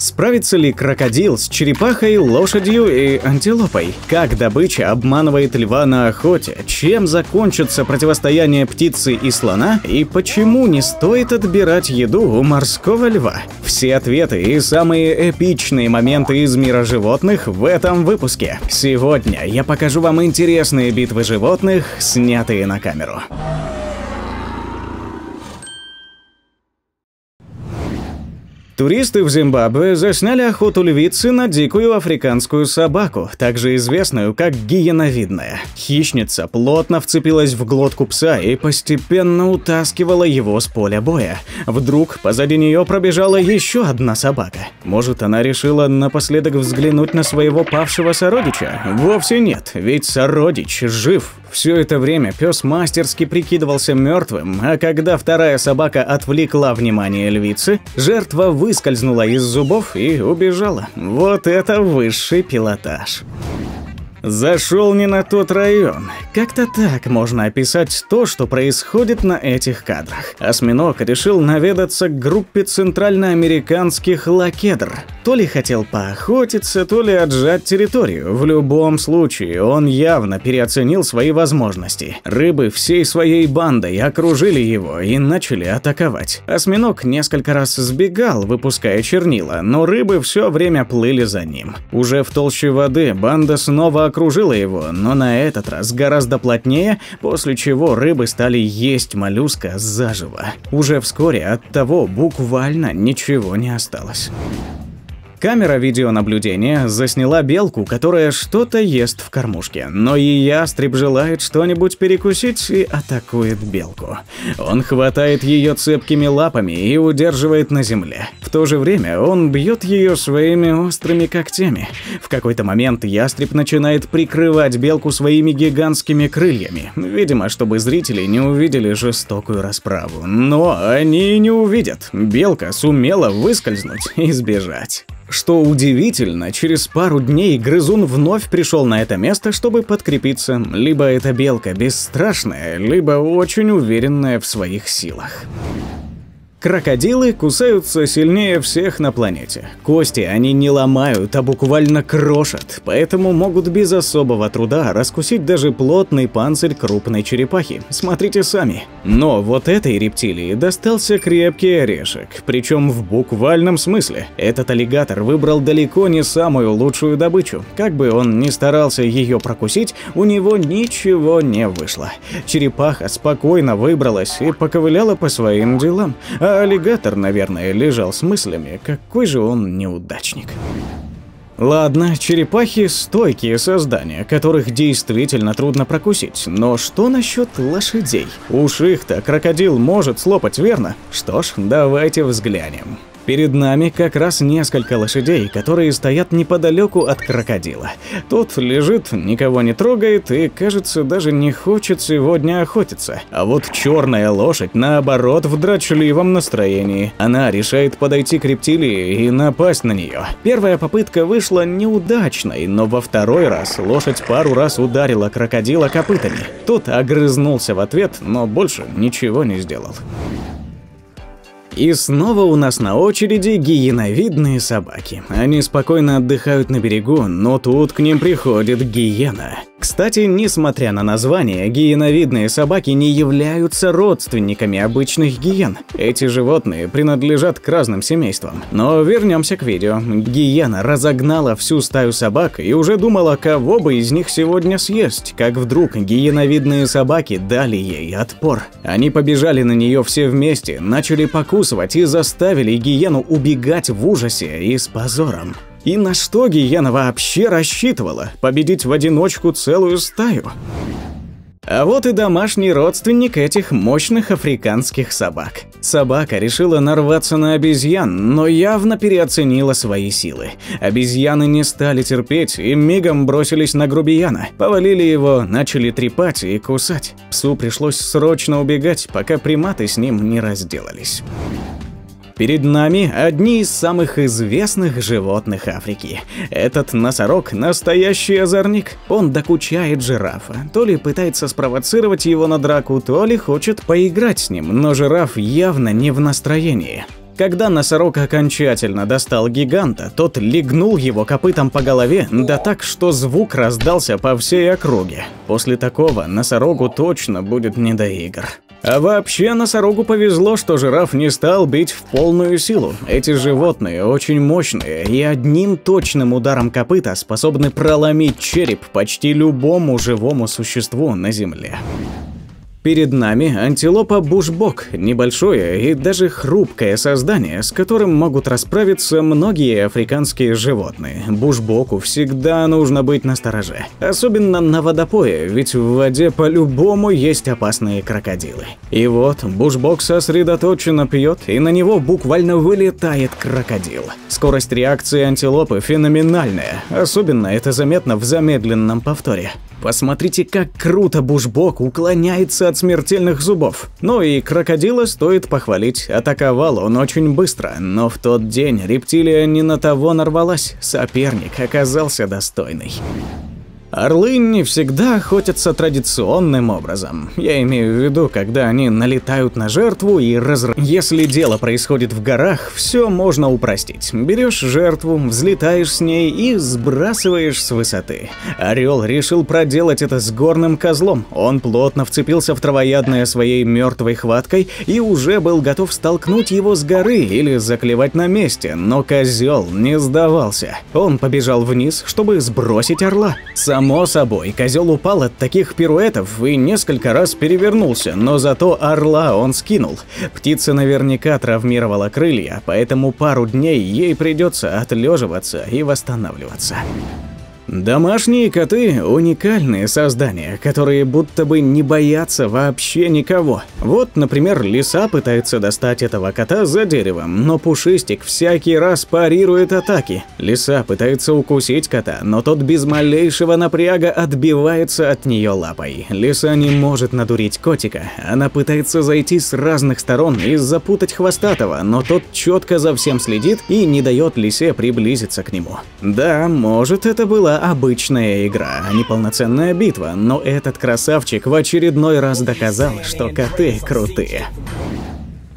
Справится ли крокодил с черепахой, лошадью и антилопой? Как добыча обманывает льва на охоте? Чем закончится противостояние птицы и слона? И почему не стоит отбирать еду у морского льва? Все ответы и самые эпичные моменты из мира животных в этом выпуске. Сегодня я покажу вам интересные битвы животных, снятые на камеру. Туристы в Зимбабве засняли охоту львицы на дикую африканскую собаку, также известную как гиеновидная. Хищница плотно вцепилась в глотку пса и постепенно утаскивала его с поля боя. Вдруг позади нее пробежала еще одна собака. Может, она решила напоследок взглянуть на своего павшего сородича? Вовсе нет, ведь сородич жив. Все это время пес мастерски прикидывался мертвым, а когда вторая собака отвлекла внимание львицы, жертва выскользнула из зубов и убежала. Вот это высший пилотаж. Зашел не на тот район. Как-то так можно описать то, что происходит на этих кадрах. Осьминог решил наведаться к группе центральноамериканских лакедр. То ли хотел поохотиться, то ли отжать территорию. В любом случае, он явно переоценил свои возможности. Рыбы всей своей бандой окружили его и начали атаковать. Осьминог несколько раз сбегал, выпуская чернила, но рыбы все время плыли за ним. Уже в толще воды банда снова окружила его, но на этот раз гораздо плотнее, после чего рыбы стали есть моллюска заживо. Уже вскоре от того буквально ничего не осталось. Камера видеонаблюдения засняла белку, которая что-то ест в кормушке, но и ястреб желает что-нибудь перекусить и атакует белку. Он хватает ее цепкими лапами и удерживает на земле. В то же время он бьет ее своими острыми когтями. В какой-то момент ястреб начинает прикрывать белку своими гигантскими крыльями, видимо, чтобы зрители не увидели жестокую расправу. Но они не увидят. Белка сумела выскользнуть и сбежать. Что удивительно, через пару дней грызун вновь пришел на это место, чтобы подкрепиться. Либо эта белка бесстрашная, либо очень уверенная в своих силах. Крокодилы кусаются сильнее всех на планете. Кости они не ломают, а буквально крошат, поэтому могут без особого труда раскусить даже плотный панцирь крупной черепахи. Смотрите сами. Но вот этой рептилии достался крепкий орешек, причем в буквальном смысле. Этот аллигатор выбрал далеко не самую лучшую добычу. Как бы он ни старался ее прокусить, у него ничего не вышло. Черепаха спокойно выбралась и поковыляла по своим делам. А аллигатор, наверное, лежал с мыслями, какой же он неудачник. Ладно, черепахи – стойкие создания, которых действительно трудно прокусить, но что насчет лошадей? Уж их-то крокодил может слопать, верно? Что ж, давайте взглянем. Перед нами как раз несколько лошадей, которые стоят неподалеку от крокодила. Тот лежит, никого не трогает и, кажется, даже не хочет сегодня охотиться. А вот черная лошадь, наоборот, в дрочливом настроении. Она решает подойти к рептилии и напасть на нее. Первая попытка вышла неудачной, но во второй раз лошадь пару раз ударила крокодила копытами. Тот огрызнулся в ответ, но больше ничего не сделал. И снова у нас на очереди гиеновидные собаки. Они спокойно отдыхают на берегу, но тут к ним приходит гиена. Кстати, несмотря на название, гиеновидные собаки не являются родственниками обычных гиен. Эти животные принадлежат к разным семействам. Но вернемся к видео. Гиена разогнала всю стаю собак и уже думала, кого бы из них сегодня съесть, как вдруг гиеновидные собаки дали ей отпор. Они побежали на нее все вместе, начали покусывать и заставили гиену убегать в ужасе и с позором. И на что гиена вообще рассчитывала? Победить в одиночку целую стаю? А вот и домашний родственник этих мощных африканских собак. Собака решила нарваться на обезьян, но явно переоценила свои силы. Обезьяны не стали терпеть и мигом бросились на грубияна. Повалили его, начали трепать и кусать. Псу пришлось срочно убегать, пока приматы с ним не разделались. Перед нами одни из самых известных животных Африки. Этот носорог – настоящий озорник. Он докучает жирафа. То ли пытается спровоцировать его на драку, то ли хочет поиграть с ним, но жираф явно не в настроении. Когда носорог окончательно достал гиганта, тот легнул его копытом по голове, да так, что звук раздался по всей округе. После такого носорогу точно будет не до игр. А вообще носорогу повезло, что жираф не стал бить в полную силу. Эти животные очень мощные и одним точным ударом копыта способны проломить череп почти любому живому существу на земле. Перед нами антилопа бушбок, небольшое и даже хрупкое создание, с которым могут расправиться многие африканские животные. Бушбоку всегда нужно быть настороже, особенно на водопое, ведь в воде по-любому есть опасные крокодилы. И вот бушбок сосредоточенно пьет, и на него буквально вылетает крокодил. Скорость реакции антилопы феноменальная, особенно это заметно в замедленном повторе. Посмотрите, как круто бушбок уклоняется от смертельных зубов. Ну и крокодила стоит похвалить, атаковал он очень быстро, но в тот день рептилия не на того нарвалась, соперник оказался достойный. Орлы не всегда охотятся традиционным образом. Я имею в виду, когда они налетают на жертву и Если дело происходит в горах, все можно упростить. Берешь жертву, взлетаешь с ней и сбрасываешь с высоты. Орел решил проделать это с горным козлом. Он плотно вцепился в травоядное своей мертвой хваткой и уже был готов столкнуть его с горы или заклевать на месте, но козел не сдавался. Он побежал вниз, чтобы сбросить орла. Само собой, козел упал от таких пируэтов и несколько раз перевернулся, но зато орла он скинул. Птица наверняка травмировала крылья, поэтому пару дней ей придется отлеживаться и восстанавливаться. Домашние коты – уникальные создания, которые будто бы не боятся вообще никого. Вот, например, лиса пытается достать этого кота за деревом, но пушистик всякий раз парирует атаки. Лиса пытается укусить кота, но тот без малейшего напряга отбивается от нее лапой. Лиса не может надурить котика, она пытается зайти с разных сторон и запутать хвостатого, но тот четко за всем следит и не дает лисе приблизиться к нему. Да, может, это была обычная игра, а не полноценная битва, но этот красавчик в очередной раз доказал, что коты крутые.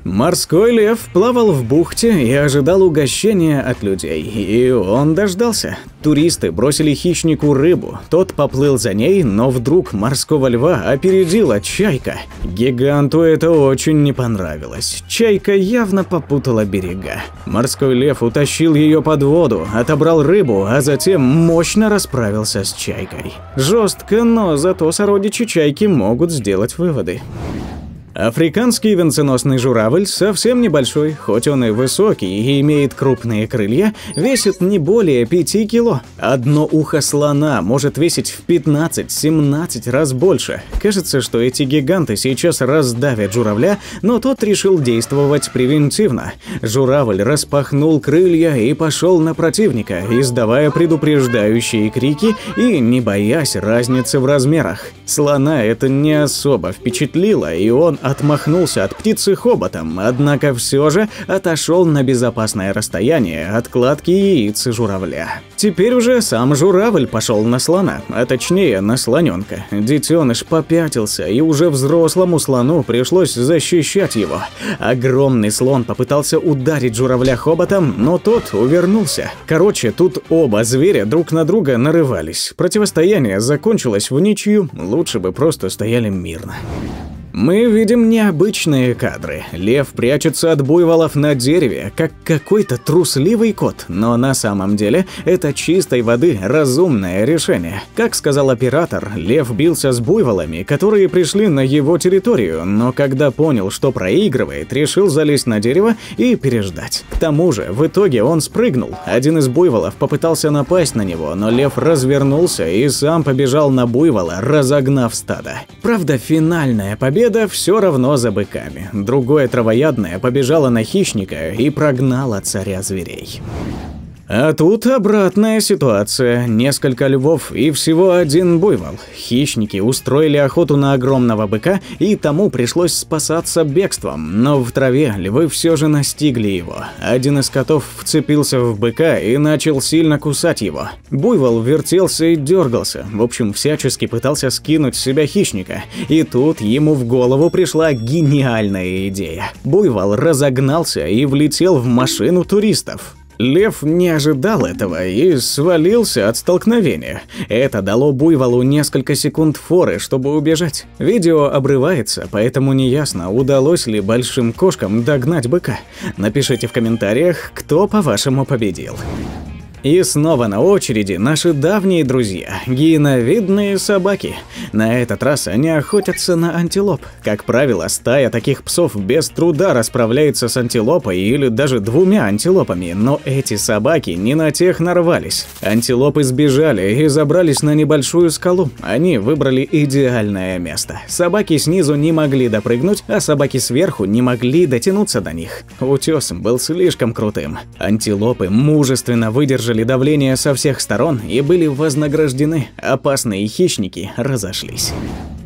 Морской лев плавал в бухте и ожидал угощения от людей, и он дождался. Туристы бросили хищнику рыбу, тот поплыл за ней, но вдруг морского льва опередила чайка. Гиганту это очень не понравилось, чайка явно попутала берега. Морской лев утащил ее под воду, отобрал рыбу, а затем мощно расправился с чайкой. Жестко, но зато сородичи чайки могут сделать выводы. Африканский венценосный журавль совсем небольшой, хоть он и высокий и имеет крупные крылья, весит не более 5 кило. Одно ухо слона может весить в 15-17 раз больше. Кажется, что эти гиганты сейчас раздавят журавля, но тот решил действовать превентивно. Журавль распахнул крылья и пошел на противника, издавая предупреждающие крики и не боясь разницы в размерах. Слона это не особо впечатлило, и он отмахнулся от птицы хоботом, однако все же отошел на безопасное расстояние от кладки яиц журавля. Теперь уже сам журавль пошел на слона, а точнее на слоненка. Детеныш попятился, и уже взрослому слону пришлось защищать его. Огромный слон попытался ударить журавля хоботом, но тот увернулся. Короче, тут оба зверя друг на друга нарывались. Противостояние закончилось в ничью, лучше бы просто стояли мирно. Мы видим необычные кадры. Лев прячется от буйволов на дереве, как какой-то трусливый кот, но на самом деле это чистой воды разумное решение. Как сказал оператор, лев бился с буйволами, которые пришли на его территорию, но когда понял, что проигрывает, решил залезть на дерево и переждать. К тому же, в итоге он спрыгнул. Один из буйволов попытался напасть на него, но лев развернулся и сам побежал на буйвола, разогнав стадо. Правда, финальная победа все равно за быками. Другое травоядное побежало на хищника и прогнало царя зверей. А тут обратная ситуация. Несколько львов и всего один буйвол. Хищники устроили охоту на огромного быка, и тому пришлось спасаться бегством. Но в траве львы все же настигли его. Один из котов вцепился в быка и начал сильно кусать его. Буйвол вертелся и дергался. В общем, всячески пытался скинуть с себя хищника. И тут ему в голову пришла гениальная идея. Буйвол разогнался и влетел в машину туристов. Лев не ожидал этого и свалился от столкновения. Это дало буйволу несколько секунд форы, чтобы убежать. Видео обрывается, поэтому неясно, удалось ли большим кошкам догнать быка. Напишите в комментариях, кто, по-вашему, победил. И снова на очереди наши давние друзья – гиеновидные собаки. На этот раз они охотятся на антилоп. Как правило, стая таких псов без труда расправляется с антилопой или даже двумя антилопами, но эти собаки не на тех нарвались. Антилопы сбежали и забрались на небольшую скалу. Они выбрали идеальное место. Собаки снизу не могли допрыгнуть, а собаки сверху не могли дотянуться до них. Утес был слишком крутым. Антилопы мужественно выдержали давление со всех сторон и были вознаграждены. Опасные хищники разошлись.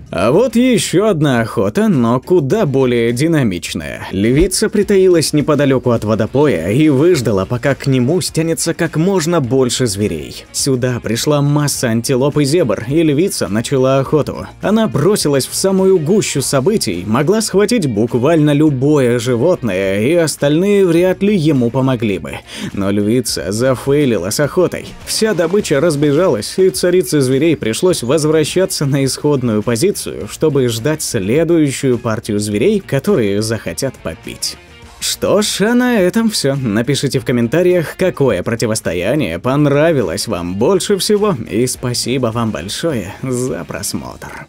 А вот еще одна охота, но куда более динамичная. Львица притаилась неподалеку от водопоя и выждала, пока к нему стянется как можно больше зверей. Сюда пришла масса антилоп и зебр, и львица начала охоту. Она бросилась в самую гущу событий, могла схватить буквально любое животное, и остальные вряд ли ему помогли бы. Но львица зафейлила с охотой. Вся добыча разбежалась, и царице зверей пришлось возвращаться на исходную позицию, чтобы ждать следующую партию зверей, которые захотят попить. Что ж, а на этом все. Напишите в комментариях, какое противостояние понравилось вам больше всего, и спасибо вам большое за просмотр.